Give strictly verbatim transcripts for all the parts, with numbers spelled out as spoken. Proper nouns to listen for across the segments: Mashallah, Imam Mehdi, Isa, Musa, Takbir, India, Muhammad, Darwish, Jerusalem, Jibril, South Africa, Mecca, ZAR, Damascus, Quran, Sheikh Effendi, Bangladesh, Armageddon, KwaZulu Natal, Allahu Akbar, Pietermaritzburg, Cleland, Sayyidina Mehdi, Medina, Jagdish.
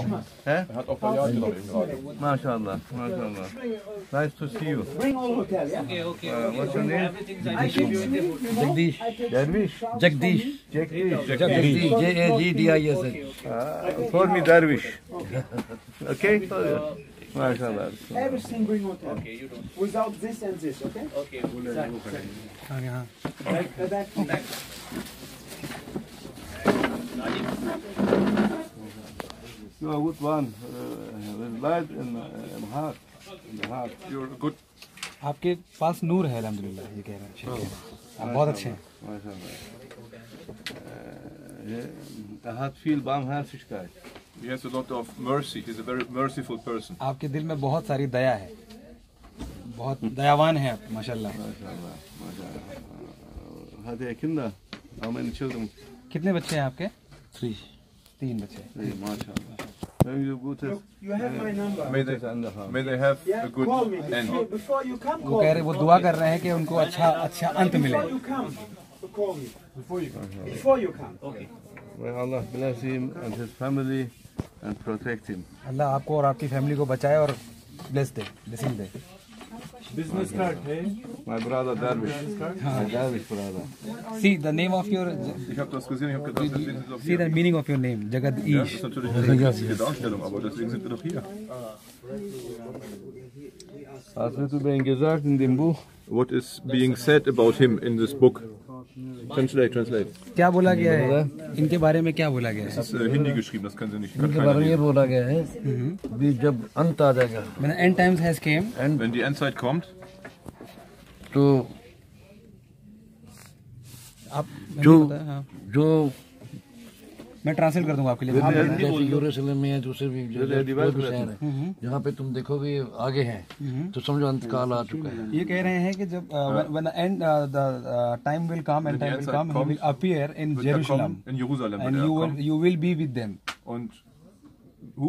He? Mashallah, mashallah. Nice to see you. Bring all hotel, yeah? Okay, okay. Uh, what's your name? Jagdish. Darwish? Jagdish. Jagdish. Jagdish. J A G D I S. Call me Darwish. Okay? Mashallah. Everything bring hotel. Okay, you don't. Without this and this, okay? Okay. Back, back, back. You are a good one, uh, light in, uh, in heart, in the heart. You are good. आपके पास नूर है अल्हम्दुलिल्लाह ये कह रहे हैं आप बहुत अच्छे हैं माशाल्लाह हाथ फील बामहार्शिकाएं He has a lot of mercy. He is a very merciful person. आपके दिल में बहुत सारी दया है बहुत दयावान है आप माशाल्लाह माशाल्लाह माशाल्लाह हाथे किन्दा हमें चलते हैं कितने बच्चे हैं आपके three तीन बच्चे हैं माशाल्लाह May they, may they have a good end. वो कह रहे वो दुआ कर रहे हैं कि उनको अच्छा अच्छा अंत मिले Allah bless him and his family and protect him. Allah आपको और आपकी फैमिली को बचाए और bless they blessing they Business card, hey? My brother Darwish. My Darwish brother. See the name of your. Ich habe das gesehen, ich habe gedacht, deswegen sind wir doch hier. See the meaning of your name, Jagdish. Ja, das ist natürlich eine riesige Ausstellung, aber deswegen sind wir doch hier. Was wird über ihn gesagt in dem Buch? What is being said about him in this book? Translate, translate. क्या बोला गया है? इनके बारे में क्या बोला गया है? Das ist Hindi geschrieben, das können Sie nicht. इनके बारे में बोला गया है कि जब अंत आ जाएगा. When the end times has came. Wenn die Endzeit kommt. तो आप जो जो मैं ट्रांसलेट कर दूंगा आपके लिए आप जैसे यूरोसिलम में है दूसरे भी शहर है जहाँ पे तुम देखोगे आगे हैं तो समझो अंतकाल आ चुका है ये कह रहे हैं कि जब when the end the time will come and time will come he will appear in Jerusalem and you will you will be with them and who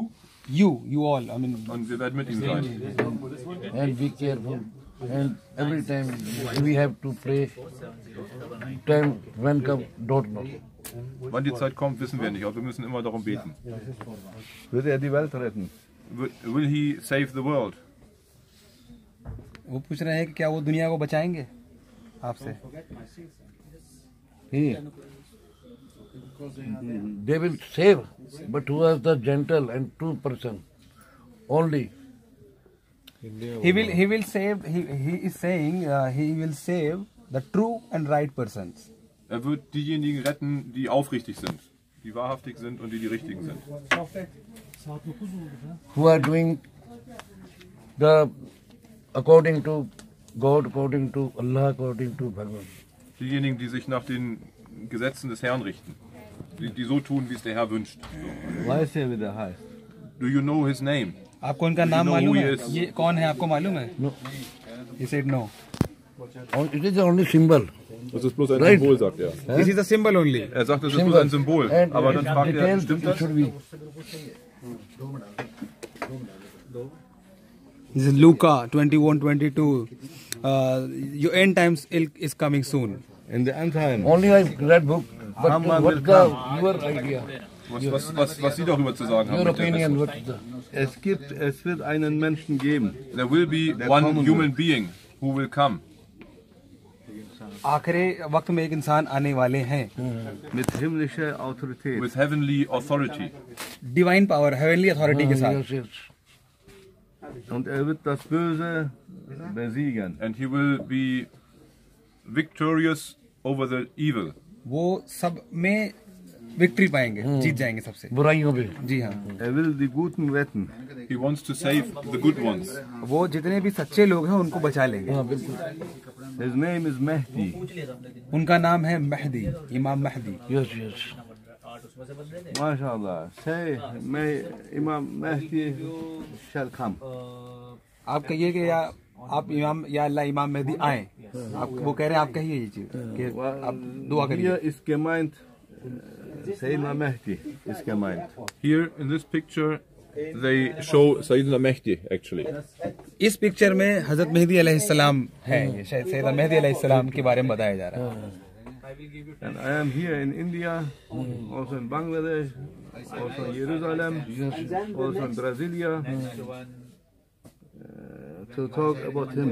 you you all I mean and we will meet him and be careful And every time we have to pray, time when come, don't know. Wann die Zeit kommt, wissen wir nicht, aber wir müssen immer darum beten. Wird er die Welt retten? Will he save the world? वो पूछ रहे हैं कि क्या वो दुनिया को बचाएंगे? आपसे? He. They will save, but who was the gentle and true person? Only. He will he will save he he is saying uh, he will save the true and right persons. Er wird diejenigen retten, die aufrichtig sind, die wahrhaftig sind und die die richtigen sind. Who are doing the according to God, according to Allah, according to Bhagavan. Diejenigen, die sich nach den Gesetzen des Herrn richten, die, die so tun, wie es der Herr wünscht. Weißt du, wie der heißt? Do you know his name? आपको इनका नाम मालूम है? ये कौन है आपको मालूम है? He said no. It is only symbol. Das ist bloß ein Symbol, sagt er. This is a symbol only. Er sagt, das ist bloß ein Symbol. Aber dann fragt er, stimmt das? This is Luca twenty-one twenty-two. Your end times is coming soon. In the end time. Only I read book. But what the your idea? Was, was, was, was Sie darüber zu sagen haben. Es gibt, es wird einen Menschen geben. There will be one human being who will come. Mit himmlischer Autorität. With heavenly authority. Divine power, heavenly authority. Und er wird das Böse besiegen. And he will be victorious over the evil. Wo sab mein Victory पाएंगे, जीत जाएंगे सबसे। बुराइयों पे। जी हाँ। Er will die Guten retten. He wants to save the good ones. वो जितने भी सच्चे लोग हैं, उनको बचा लेंगे। His name is Mehdi. उनका नाम है मेहदी, इमाम Mehdi. Yes, yes. MashaAllah. Say, may Imam Mehdi shall come. आप कहिए कि या आप इमाम या अल्लाह इमाम मेहदी आए। आप वो कह रहे हैं आप कहिए ये चीज़। कि आप दुआ करिए। इस gemeint Sayyidina Mehdi is gemeint. Here in this picture they show Sayyidina Mehdi actually. इस picture में हज़रत मेहदी अलैहिस्सलाम हैं. शायद Sayyidina Mehdi अलैहिस्सलाम के बारे में बताया जा रहा है. I will give you and I am here in India, mm. also in Bangladesh, also in Jerusalem, yes. also in Brasilia, mm. uh, to talk about him,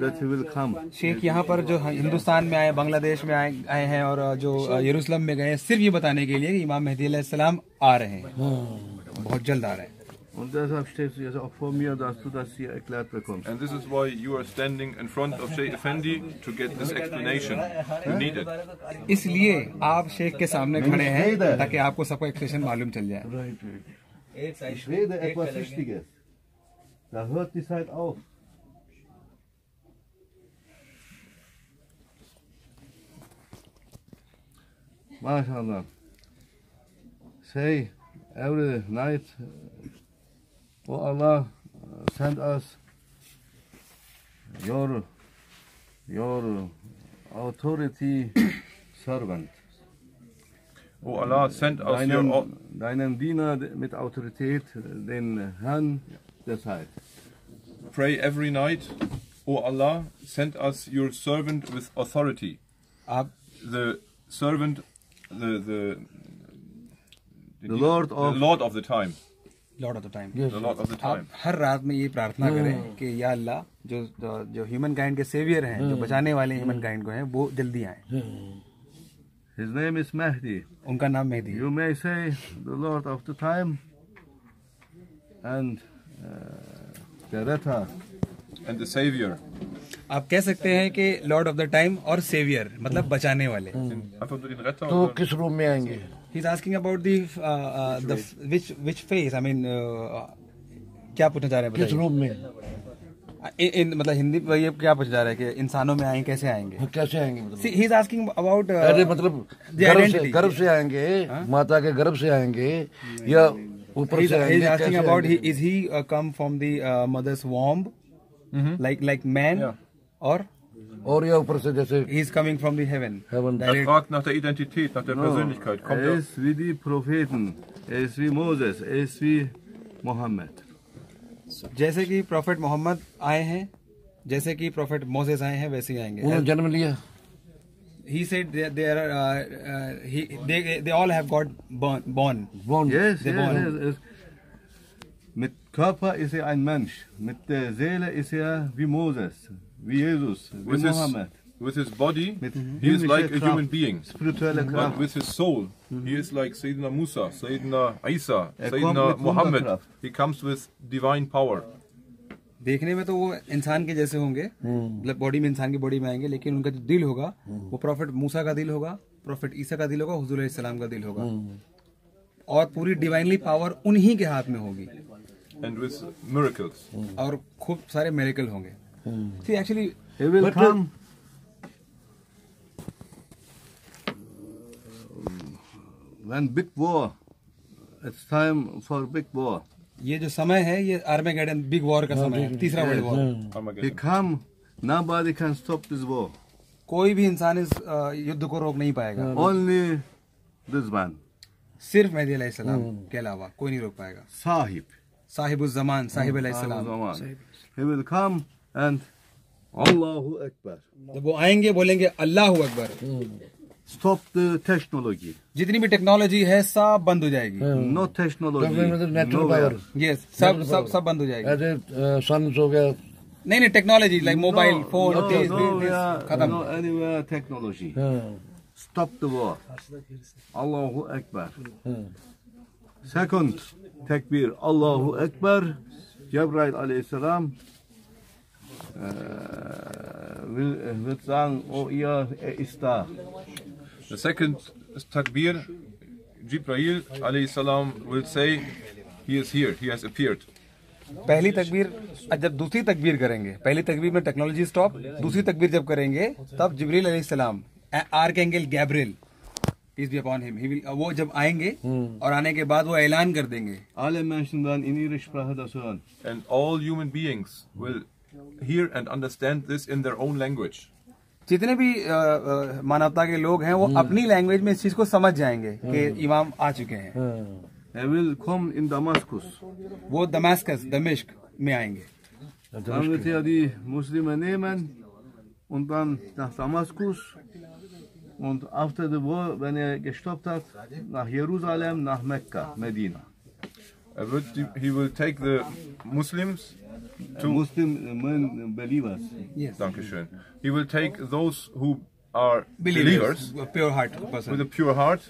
that he will come. Sheikh यहाँ पर जो हिंदुस्तान में आए, बांग्लादेश में आए आए हैं और जो यरूशलेम में गए, सिर्फ ये बताने के लिए कि इमाम मेहदी अलैहिस्सलाम आ रहे हैं, बहुत जल्द आ रहे हैं. Und deshalb stehst du jetzt auch vor mir, dass du das hier erklärt bekommst. And this is why you are standing in front of Sheikh Effendi to get this explanation. You need it. इसलिए आप शेख के सामने खड़े हैं ताकि आपको सबका explanation मालूम चल जाए. Ich rede etwas Wichtiges. Da hört die Zeit auf. MashaAllah. Say every night. Oh Allah, send us your, your authority servant. Oh Allah, send us deinen, your... Deinen Diener mit Autorität, den Herrn der Zeit. Pray every night, Oh Allah, send us your servant with authority. The servant, the... The, the, the, Lord, of the Lord of the time. Lord of the time. Yes. The Lord of the time. हर रात में ये प्रार्थना करें कि या अल्लाह जो जो human kind के savior हैं, जो बचाने वाले human kind को हैं, वो जल्दी आएं. His name is Mehdi. उनका नाम Mehdi. You may say the Lord of the time and the retter and the savior. आप कह सकते हैं कि Lord of the time और savior मतलब बचाने वाले. तो किस रूप में आएंगे? He's asking about the, uh, uh, the which which phase? I mean, क्या पूछना चाह रहे हैं? किस रूप में? इन मतलब हिंदी में ये क्या पूछ जा रहा है कि इंसानों में आएं कैसे आएंगे? कैसे आएंगे मतलब? He's asking about अरे मतलब गर्भ से आएंगे, माता के गर्भ से आएंगे या ऊपर से आएंगे? He's asking about is he come from the mother's womb, like like man, or? Or ja, he is coming from the heaven. heaven. Er fragt nach der Identität, nach der no. Persönlichkeit. Kommt er ist wie die Propheten, er ist wie Moses, er ist wie Muhammad. जैसे कि Prophet Muhammad आए हैं, जैसे कि Prophet Moses आए हैं, वैसे ही आएंगे. उन्होंने जन्म लिया. He said that they are, uh, uh, he, they, they all have got born. born. born. Yes, yes, born. yes, yes. Mit Körper ist er ein Mensch, mit der Seele ist er wie Moses. Wie Jesus, wie with, his, with his body, mm-hmm. he is like a human being. But with his soul, mm-hmm. he is like Sayyidina Musa, Sayyidina Isa, er Sayyidina Muhammad. He comes with divine power. देखने में तो वो इंसान के जैसे होंगे, मतलब body में इंसान की बॉडी में आएंगे, लेकिन उनका जो दिल होगा, वो प्रॉफिट मूसा का दिल होगा, प्रॉफिट ईसा का दिल होगा, हुजूर अलैहिस्सलाम का दिल होगा, और पूरी डिवाइनली पावर उन्हीं के हाथ में होगी. And with miracles. और खूब सारे मिरेकल होंगे. See, actually, he will but come when big war. It's time for big war. ये जो समय है, ये Armageddon big war का समय है, तीसरा world war. He come, nobody can stop this war. कोई भी इंसान इस युद्ध को रोक नहीं पाएगा. Only this man. सिर्फ मेहदी अलैहिस्सलाम के अलावा कोई नहीं रोक पाएगा. साहिब. साहिबुज़्ज़मान, साहिब अलैहिस्सलाम. He will come. And Allahu Akbar. जब वो आएंगे बोलेंगे Allahu Akbar. Stop the technology. जितनी भी टेक्नोलॉजी है सब बंद हो जाएगी. No technology. Yes, सब सब सब बंद हो जाएगी. ऐसे सन्स हो गया. नहीं नहीं technology like mobile phone. No anywhere technology. Stop the war. Allahu Akbar. Second takbir. Allahu Akbar. Jibril alaihissalam. Wird sagen, oh ihr, er ist da. The second Takbir, Jibril alayhi salam will say, he is here, he has appeared. पहली तकबीर जब दूसरी तकबीर करेंगे, पहली तकबीर में technology stop, दूसरी तकबीर जब करेंगे, तब जिब्रील अलैहि सलाम, archangel Gabriel, peace be upon him, he will, वो जब आएंगे और आने के बाद वो ऐलान कर देंगे. Alle Menschen werden in ihrer Sprache das hören. And all human beings will hear and understand this in their own language. जितने भी मानवता के लोग हैं वो अपनी लैंग्वेज में इस चीज को समझ जाएंगे कि इमाम आ चुके हैं. They will come in Damascus. वो Damascus, Damask में आएंगे. Dann wird er die Muslime nehmen und dann nach Damaskus Und after the war, wenn er gestoppt hat, nach Jerusalem, nach Mekka, Medina. Er wird, he will take the Muslims to Muslim believers. Yes. Dankeschön. He will take those who are believers, believers with a pure heart, person. with a pure heart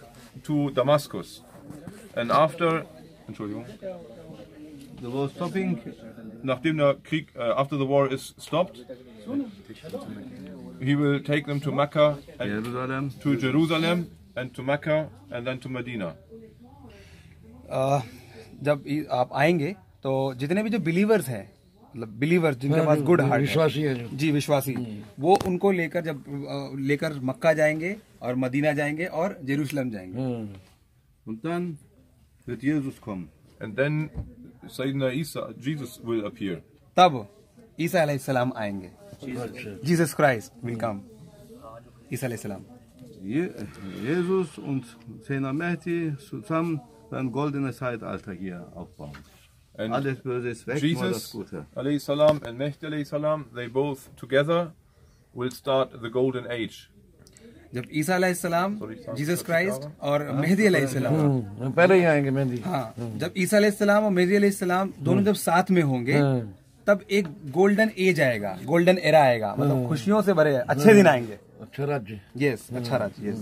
to Damascus. And after, Entschuldigung. The war stopping. Nachdem der Krieg, uh, after the war is stopped, he will take them to Mecca, and Jerusalem. to Jerusalem, and to Mecca, and then to Medina. Uh, जब आप आएंगे तो जितने भी जो believers हैं, मतलब believers जिनके पास good heart विश्वासी है, जी विश्वासी, वो उनको लेकर जब लेकर मक्का जाएंगे और मदीना जाएंगे और जेरूसलम जाएंगे. Und dann wird Jesus kommen. And then Sayyidina Isa, Jesus will appear. तब ईसा अलैहिस्सलाम आएंगे. Jesus Christ will come. Isa अलैहिस्सलाम. Jesus und Sayyidina Mehdi zusammen ein goldenes Zeitalter hier aufbauen. And Alles Böse ist weg, Jesus, nur das Gute. Jesus salam and Mehdi alayhi salam, they both together will start the golden age. जब ईसा alayhi salam, Jesus Christ और Mehdi alayhi salam पहले ही आएंगे Mehdi. हाँ, जब ईसा alayhi salam और Mehdi alayhi salam दोनों जब साथ में होंगे, तब एक golden age आएगा, golden era आएगा, मतलब खुशियों से भरे अच्छे दिन आएंगे. अच्छा राज्य. Yes, अच्छा राज्य. Yes.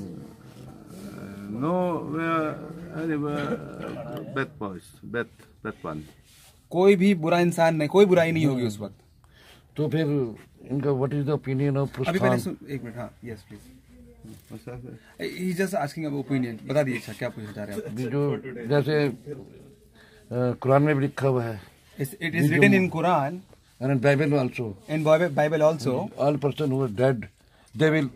No, we are anywhere bad boys, bad, bad one. कोई भी बुरा इंसान नहीं, कोई बुराई नहीं होगी उस वक्त. तो फिर इनका what is the opinion of प्रस्थान? अभी पहले एक मिनट, हाँ, yes please. He just asking about opinion. बता दीजिए अच्छा क्या पूछना चाह रहे हैं आप? जो जैसे कुरान में भी लिखा हुआ है. It is written in Quran. And in Bible also. In Bible also. All person who is dead, they will.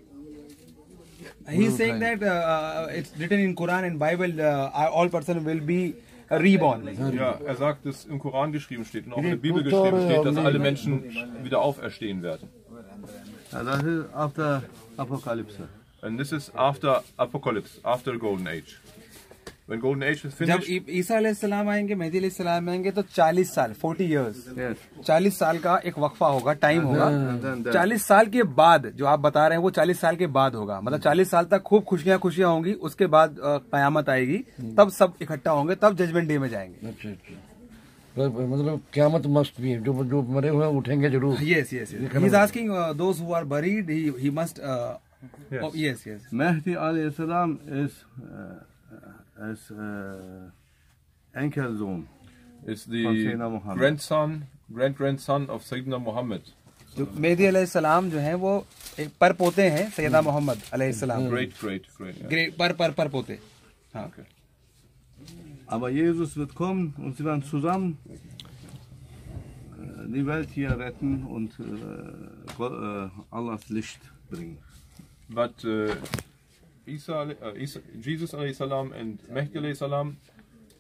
He is saying that uh, it's written in Quran and Bible, uh, all person will be reborn. Ja, er sagt, dass im Koran geschrieben steht und auch in der Bibel geschrieben steht, dass alle Menschen wieder auferstehen werden. Das ist after Apokalypse. And this is after Apocalypse, after Golden Age. When Golden Age is finished. जब ईसा अलैहिस्सलाम आएंगे, मेहदी अलैहिस्सलाम आएंगे, तो चालीस साल, forty years, चालीस साल का एक वक्फा होगा, टाइम होगा. चालीस साल के बाद, जो आप बता रहे हैं, वो चालीस साल के बाद होगा. मतलब चालीस साल तक खूब खुशियां खुशियां होंगी. उसके बाद कयामत आएगी, तब सब इकट्ठा होंगे, तब जजमेंट डे में जाएंगे. मतलब कयामत मस्ट भी है, जो जो मरे हुए उठेंगे जरूर. Yes, yes, yes. He is asking those who are buried, he he must. Yes, yes. Mehdi अलैहिस्सलाम is as uh, Enkelsohn. It's the grandson, grand-grandson of Sayyidina Muhammad. Mehdi alayhi salam जो हैं वो पर पोते हैं Sayyidina Muhammad alayhi salam. Great, great, great. Great, पर पर पर पोते. हाँ. Aber Jesus wird kommen und sie werden zusammen die Welt hier retten und Allahs Licht bringen. But uh, Isa, uh, Isa, Jesus alayhi salam and Mehdi alayhi salam,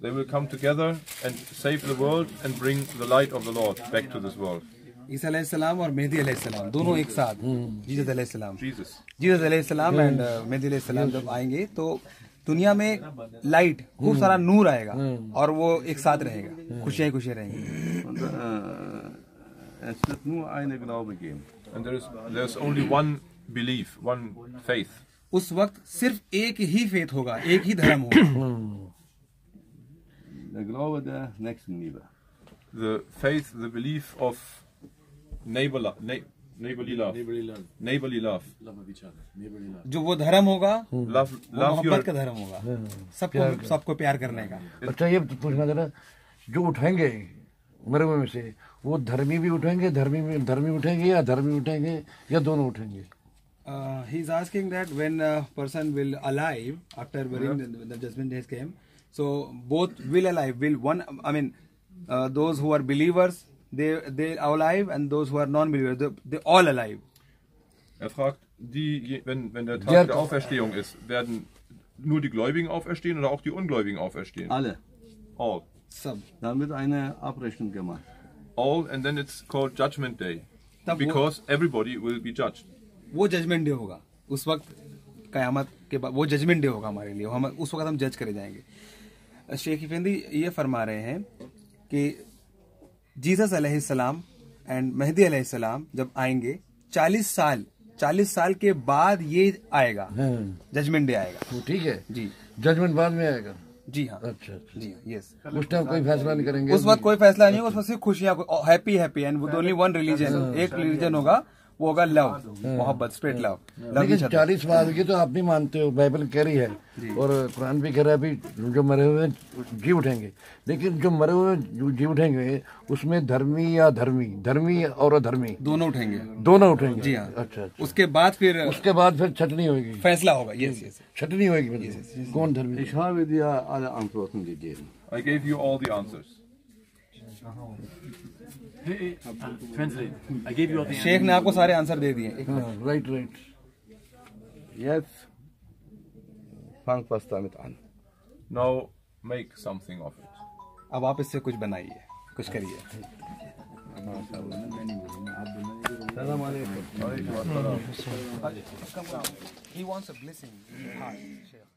they will come together and save the world and bring the light of the Lord back to this world. Isa alayhi salam and Mehdi alayhi salam, दोनों एक साथ. Jesus alayhi salam. Jesus. Jesus alayhi salam and uh, Mehdi alayhi salam जब आएंगे तो दुनिया में light, खूब सारा नूर आएगा और वो एक साथ रहेगा, खुशियाँ खुशियाँ रहेंगी. Es wird nur eine Glaube geben. And there is there is only one belief, one faith. उस वक्त सिर्फ एक ही फेथ होगा, एक ही धर्म होगा. Der Glaube der Nächstenliebe. The faith, the belief of neighborly love. Neighborly love. जो वो धर्म होगा, मोहब्बत का धर्म होगा. सबको सबको प्यार करने का. अच्छा ये पूछना था जो उठाएंगे मरे हुए में से, वो धर्मी भी उठाएंगे, धर्मी भी धर्मी उठाएंगे या धर्मी उठाएंगे या दोनों उठाएंगे. Uh, he is asking that when a person will alive after burying, yeah. the, the judgment days came, so both will alive. Will one? I mean, uh, those who are believers, they they are alive, and those who are non-believers, they, they all alive. Er fragt, die, wenn wenn der Tag ja, der Auferstehung ist, werden nur die Gläubigen auferstehen oder auch die Ungläubigen auferstehen? Alle. All. Sub. Dann wird eine Abrechnung gemacht. All, and then it's called Judgment Day, because everybody will be judged. वो judgement day होगा उस वक्त, कयामत के बाद वो judgement day होगा हमारे लिए. हम उस वक्त हम जज करे जाएंगे. शेख इफेंदी ये फरमा रहे हैं कि जीसस अलैहिस्सलाम एंड मेहदी अलैहिस्सलाम जब आएंगे, चालीस साल चालीस साल के बाद ये आएगा, जजमेंट डे आएगा। वो ठीक है जी, जजमेंट बाद में आएगा जी हाँ। अच्छा, अच्छा जी हाँ, यस। उस टाइम कोई फैसला नहीं करेंगे, उस वक्त कोई फैसला नहीं होगा, उस वक्त सिर्फ खुशियाँ, happy happy and with only one religion. एक रिलीजन होगा, वो होगा लव, मोहब्बत, स्प्रेड लव। लेकिन चालीस साल की तो आप नहीं मानते हो, बाइबल कह रही है और कुरान भी कह रहा है भी जो मरे हुए जी उठेंगे। लेकिन जो मरे हुए जी उठेंगे उसमें धर्मी या धर्मी, धर्मी और अधर्मी दोनों उठेंगे, दोनों उठेंगे जी हाँ। अच्छा, अच्छा उसके बाद फिर उसके बाद फिर छटनी होगी, फैसला होगा। यस यस, छटनी होगी कौन धर्मी। I gave you all the answers. Sheikh ने आपको सारे आंसर दे दिए। Right right, yes. Now make something of it. अब आप इससे कुछ बनाइए, कुछ करिए। He wants a blessing in his heart.